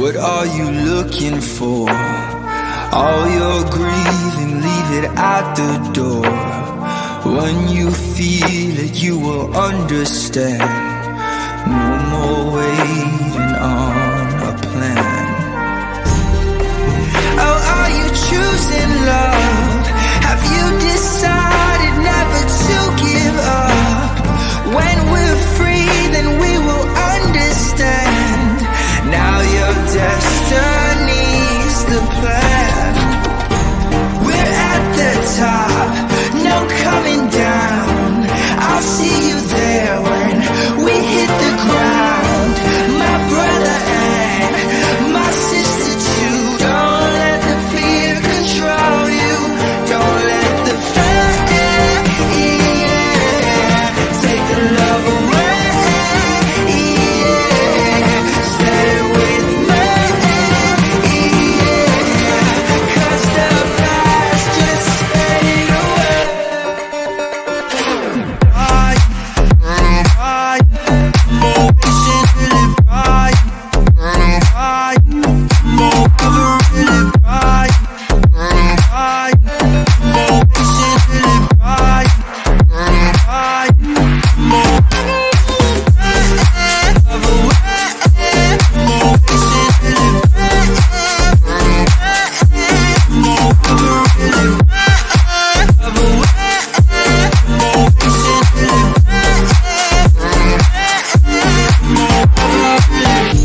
What are you looking for? All your grieving, leave it at the door. When you feel it, you will understand. No more waiting on a plan. Oh, are you choosing love? Have you decided never to give up? When we're free, then we will understand. Now your destiny's the plan. We're at the top, no coming down. I'll see you there when we hit the ground. My brother and my sister too. Don't let the fear control you. Don't let the fear take the love away. Stay with me, 'cause the past just fade away.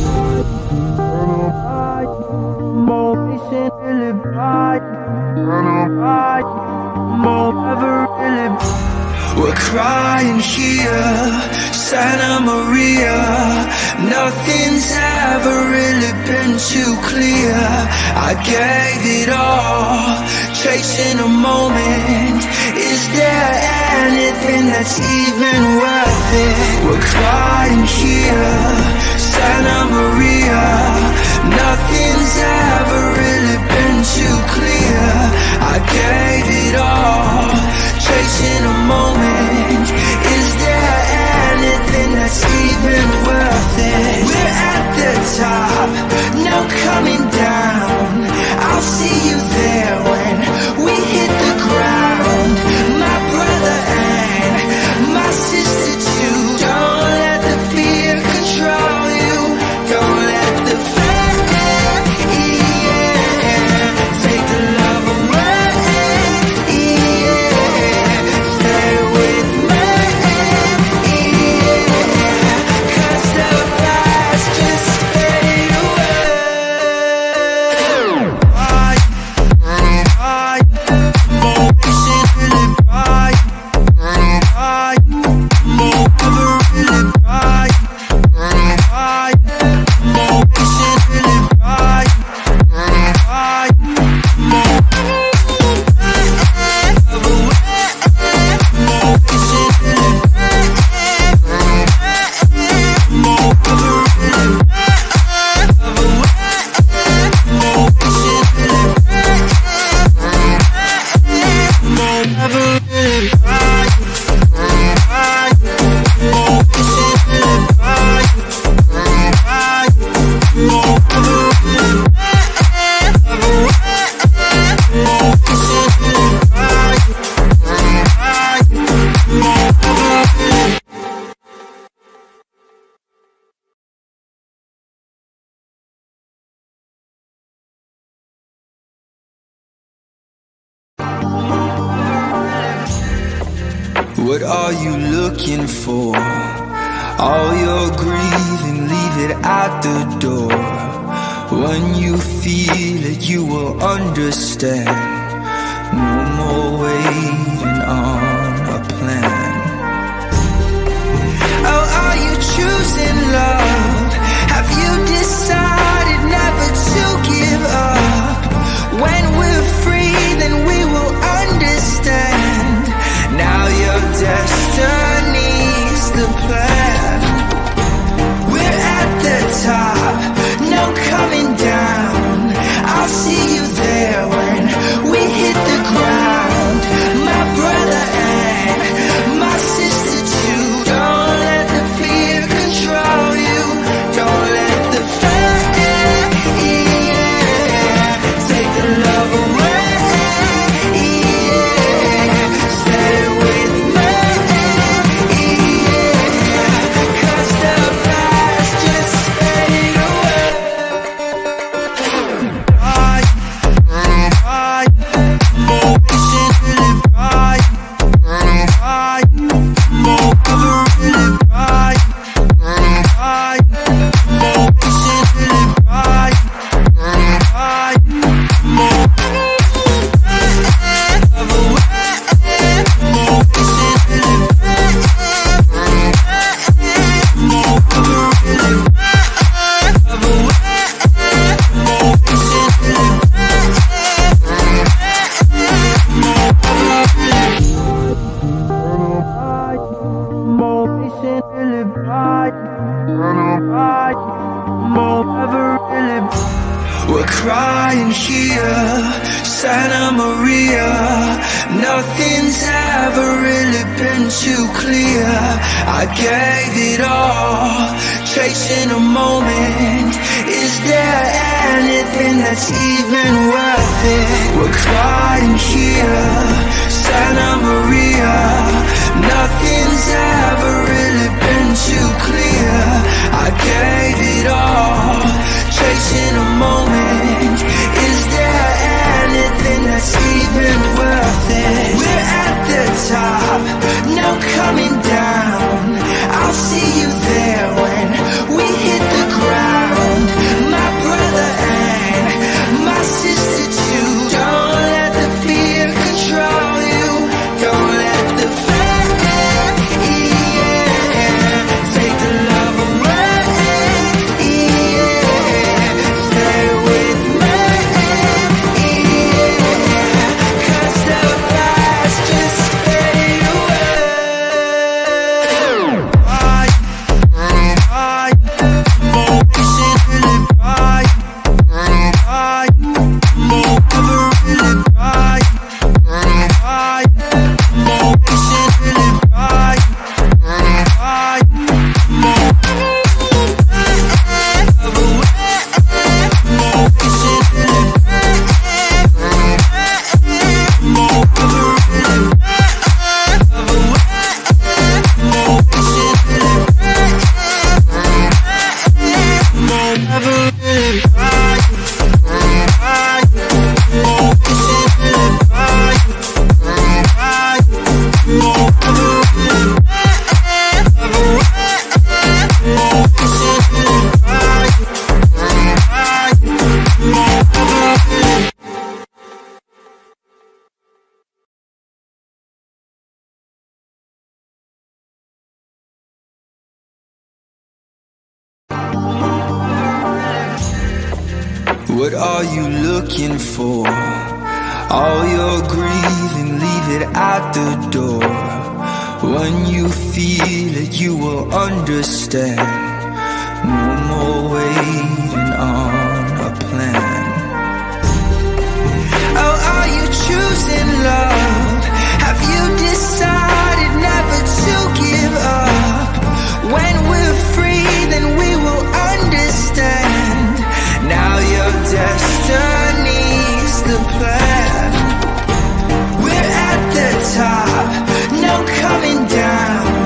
We're crying here, Santa Maria. Nothing's ever really been too clear. I gave it all, chasing a moment. Is there anything that's even worth it? We're crying here, Santa Maria. Nothing's ever really been too clear. I gave it all, chasing a moment. Is there anything that's even worth it? We're at the top, no coming down. I'll see you there when we hit the ground. My brother and my sister too. Don't let the fear control you. Don't let the fear take the love away. Stay with me, 'cause the past just fade away. What are you looking for? All your grieving, leave it at the door. When you feel it, you will understand. No more waiting on a plan. Oh, are you choosing love? Have you decided never to give up? When we're free, then we will understand. Now your destiny's the plan. We're at the top, no coming down. I'll see you there when we hit the ground. My brother and here, Santa Maria. Nothing's ever really been too clear. I gave it all, chasing a moment. Is there anything that's even worth it? We're crying here, Santa Maria. Nothing's ever really been too clear. I gave it all, chasing a moment. Is there anything that's even worth it? We're at the top, no coming down. I'll see you there when we hit the ground. My brother and my sister too. Don't let the fear control you. Don't let the fear take the love away. Stay with me, 'cause the past just fade away. What are you looking for? All your grieving, leave it at the door. When you feel it, you will understand. No more waiting on a plan. Oh, are you choosing love? Have you decided never to give up? When we're free, then we will understand. Now your destiny's the plan. We're at the top, no coming down.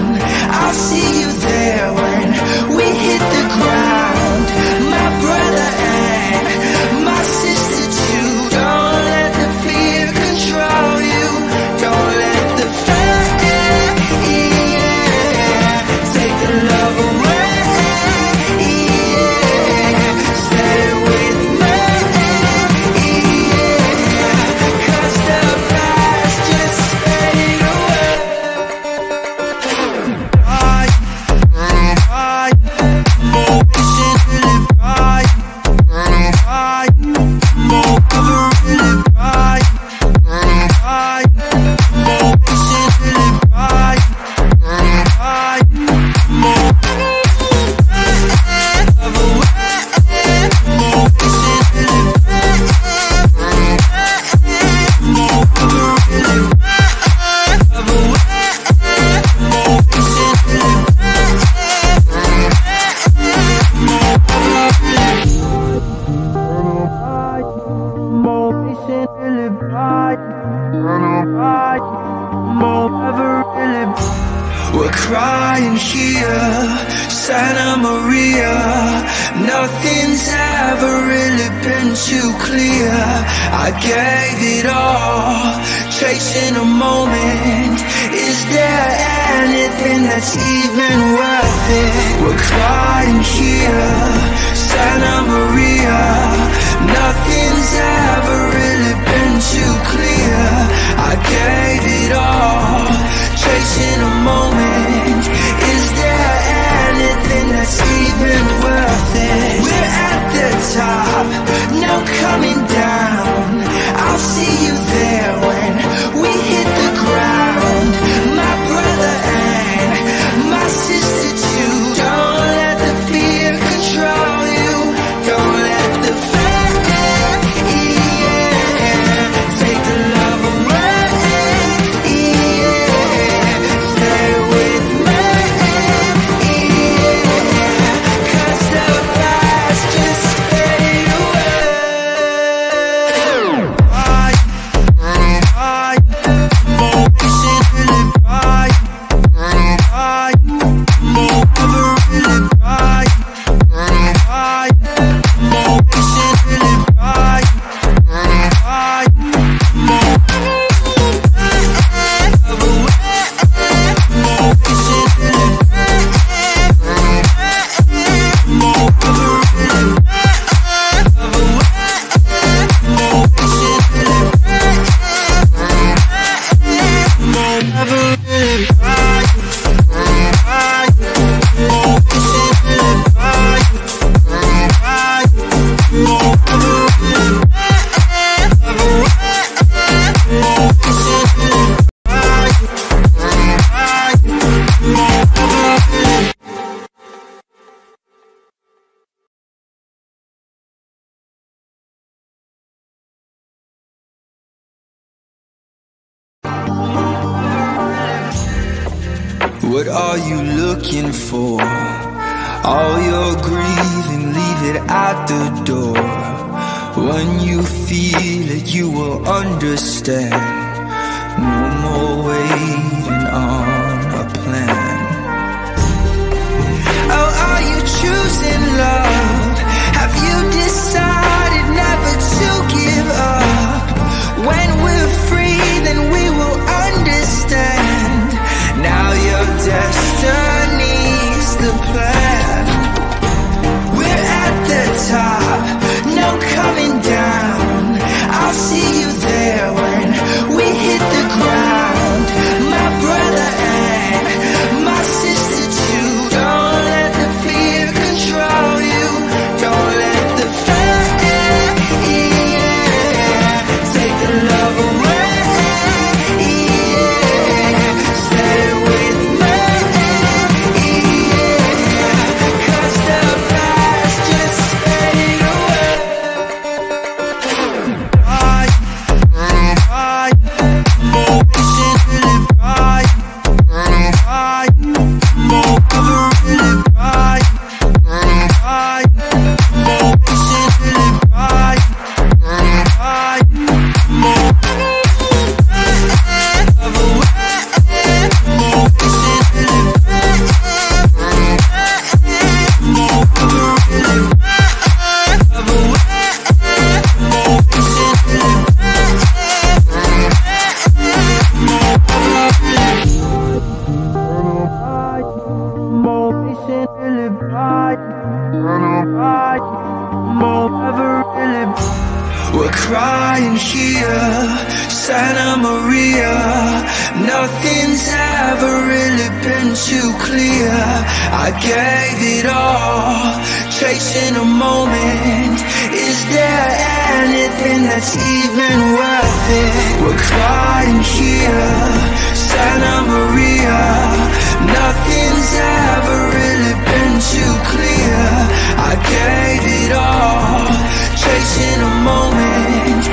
I'll see you there when we hit the ground. My brother and my sister too. Don't let the fear control you. Don't let the fear take the love away. We're crying here, Santa Maria. Nothing's ever really been too clear. I gave it all, chasing a moment. Is there anything that's even worth it? We're crying here, Santa Maria. Nothing's ever really been too clear. I gave it all, chasing a moment. Is there anything that's even worth it? We're at the top, no coming down. I'll see you there when we hit the ground. My brother and my sister too. Don't let What are you looking for? All your grieving, leave it at the door. When you feel it, you will understand. No more waiting on a plan. Oh, are you choosing love? Have you decided never to give up? When we're free, then we will understand. Now your destiny's the plan. We're at the top, no coming down. I'll see you there when we hit the ground. My brother and my sister too. Don't let the fear control you. Don't let the fear take the love away. Stay with me, 'cause the past just fade away. We're crying here, Santa Maria. Nothing's ever really been too clear. I gave it all, chasing a moment. Is there anything that's even worth it? We're crying here, Santa Maria. Nothing's ever really been too clear. I gave it all, chasing a moment.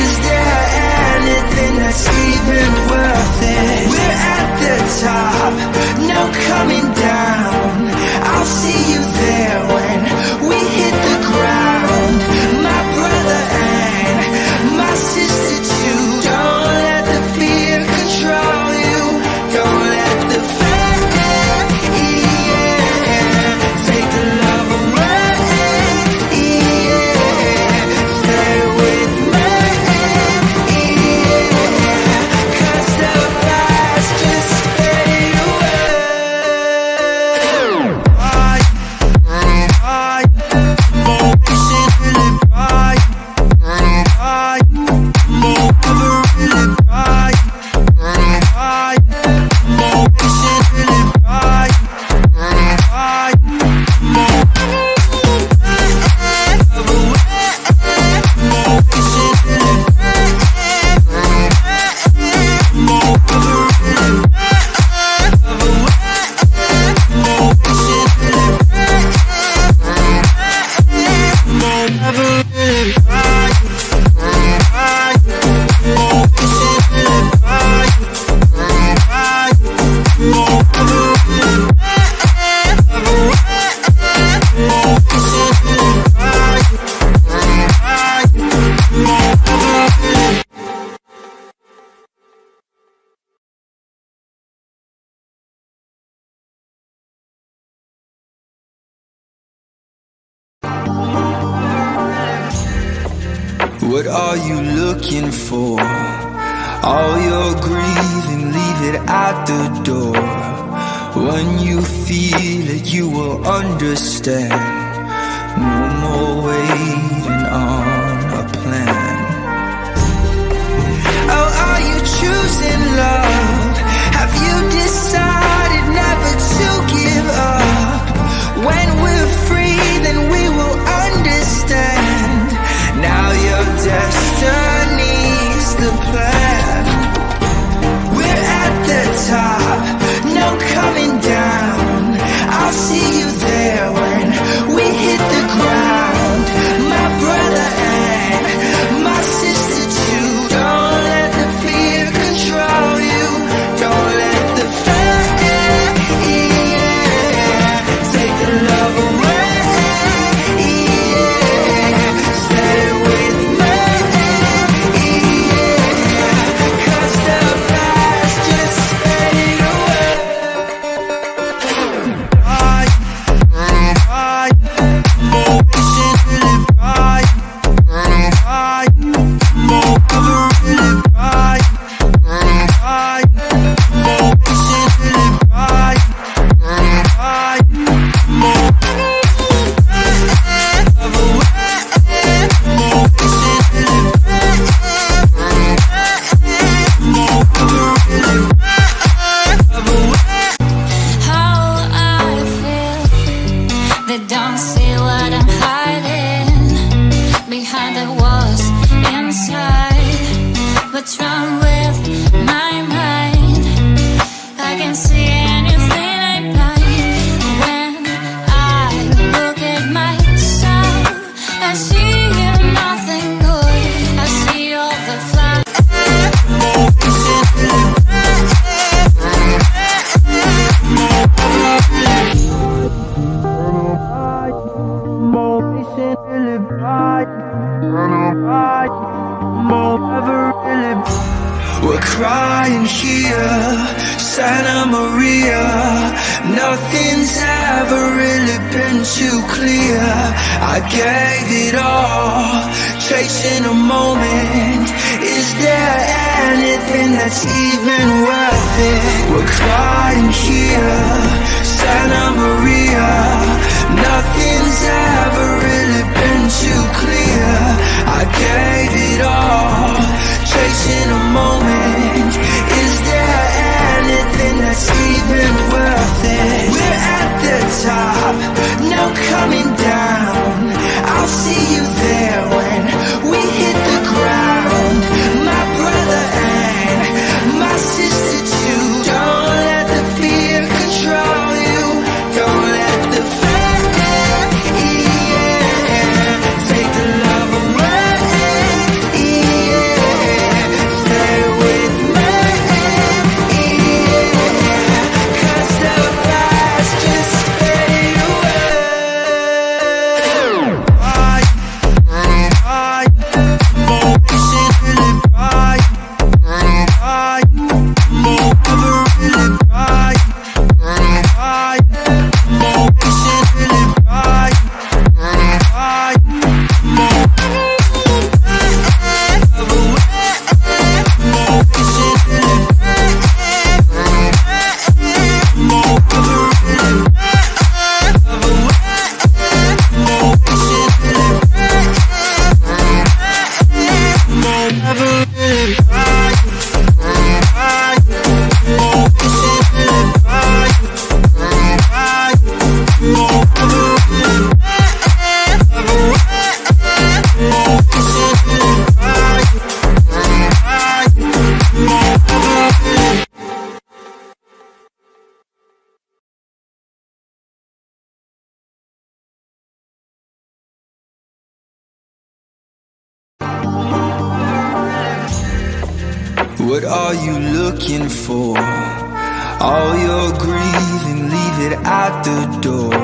Is there anything that's even worth it? We're at the top, no coming down. I'll see you there when we hit the ground. My brother and my sister too. Don't let the fear control you. Don't let the fear take the love away. Stay with me, 'cause the past just fade away. What are you looking for? All your grieving, leave it at the door. When you feel it, you will understand. No more waiting on a plan. Oh, are you choosing love? Have you decided never to give up? When we're free, then we will understand. Now your destiny's the plan. We're at the top, no coming down. I'll see you there when we hit the ground. My they don't see what I'm hiding behind the walls inside. What's wrong with my mind? I can see anything I blind. When I look at myself, I see nothing good. I see all the flaws. We're crying here, Santa Maria. Nothing's ever really been too clear. I gave it all, chasing a moment. Is there anything that's even worth it? We're crying here, Santa Maria. Nothing's ever really been too clear. I gave it all, chasing a moment. Is there anything that's even worth it? We're at the top, no coming down. I'll see you there when we hit the ground. My brother and my sister too. Don't let the fear control you. Don't let the fear take the love of mine. Stay with me. 'Cause the past just fade away. What are you looking for? All your grieving, leave it at the door.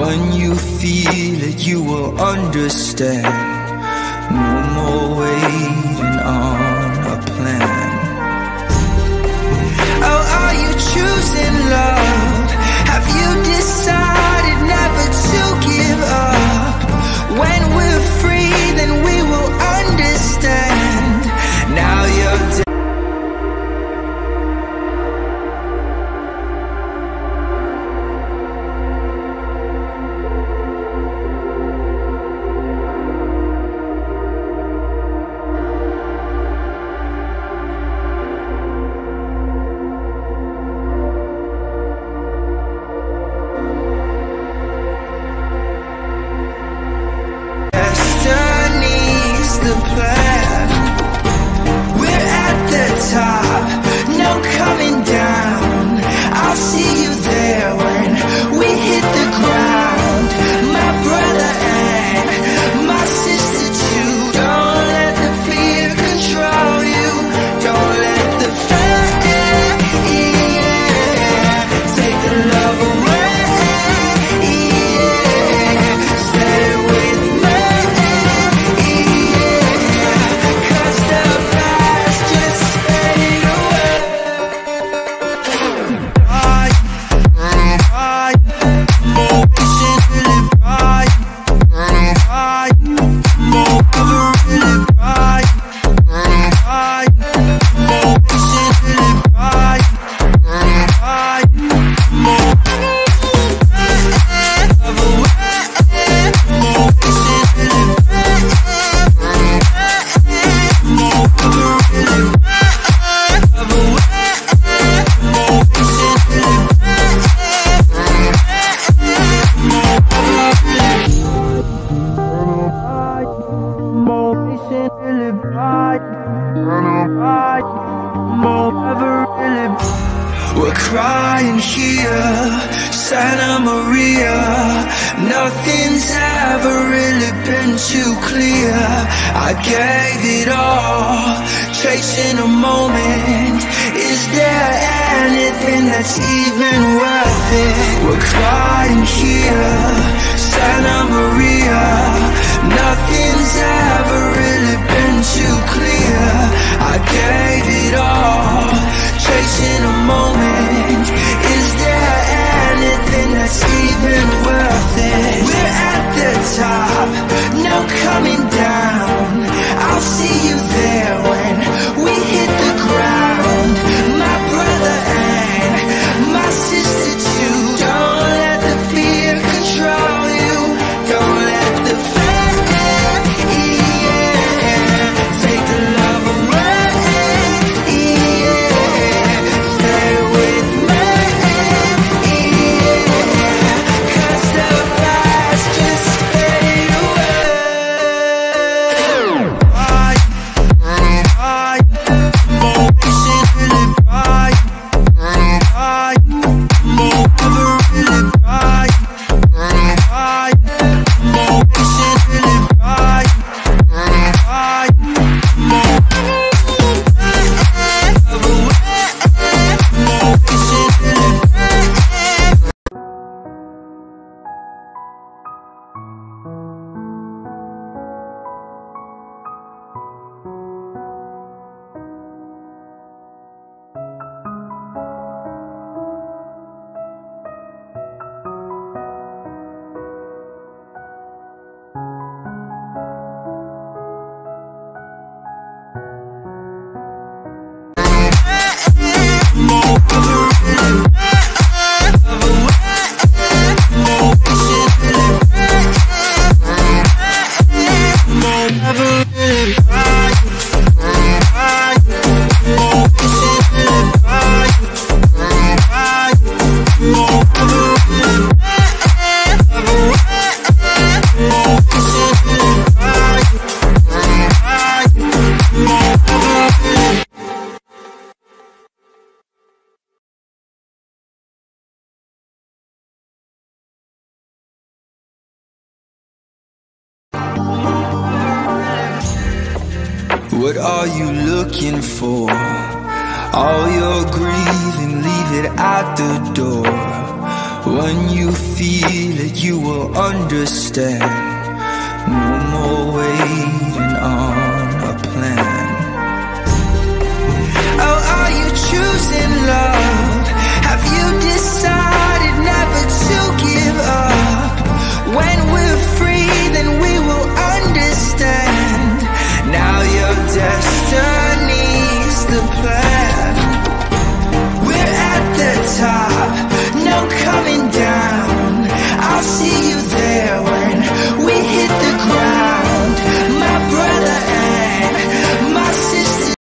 When you feel it, you will understand. No more waiting on a plan. Oh, are you choosing love? Have you decided never to give up? When we're free, then we will understand. Now you're dead. never really been too clear. I gave it all, chasing a moment. Is there anything that's even worth it? We're crying here, Santa Maria. Nothing's ever really been too clear. I gave it all, chasing a moment. Is there anything that's even worth it? We're at the top, no coming down. I'll see you there when we hit the ground. My brother and my sister too. Don't let the fear control you. Don't let the fear take the love away. Stay with me. 'Cause the past just fade away. What are you looking for? All your grieving, leave it at the door. When you feel it, you will understand. No more waiting on a plan. Oh, are you choosing love?